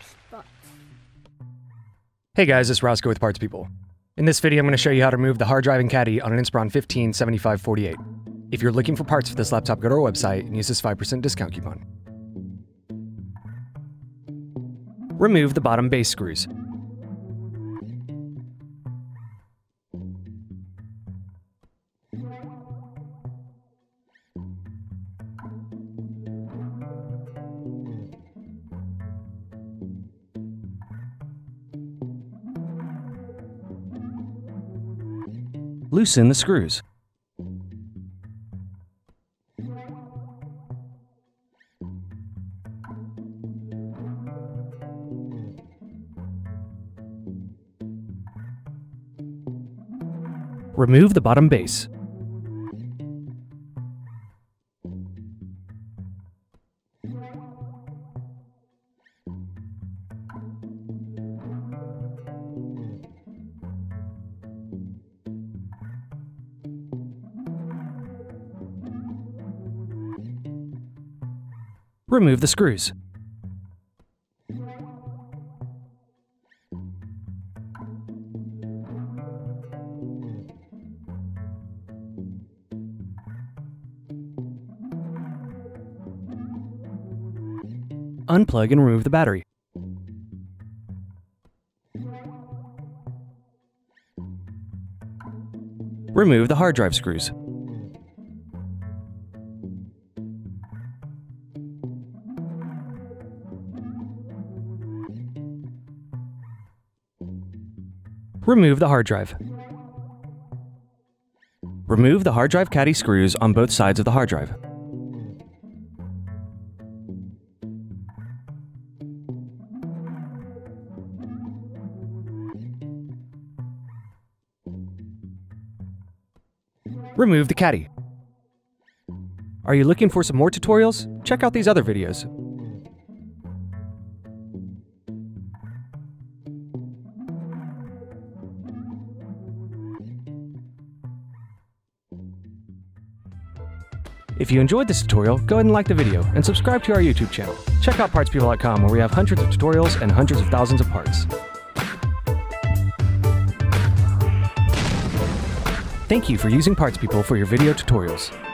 spots. Hey guys, it's Roscoe with Parts People. In this video, I'm going to show you how to remove the hard drive and caddy on an Inspiron 15 (7548). If you're looking for parts for this laptop, go to our website and use this 5% discount coupon. Remove the bottom base screws. Loosen the screws. Remove the bottom base. Remove the screws. Unplug and remove the battery. Remove the hard drive screws. Remove the hard drive. Remove the hard drive caddy screws on both sides of the hard drive. Remove the caddy. Are you looking for some more tutorials? Check out these other videos. If you enjoyed this tutorial, go ahead and like the video and subscribe to our YouTube channel. Check out partspeople.com where we have hundreds of tutorials and hundreds of thousands of parts. Thank you for using Parts People for your video tutorials.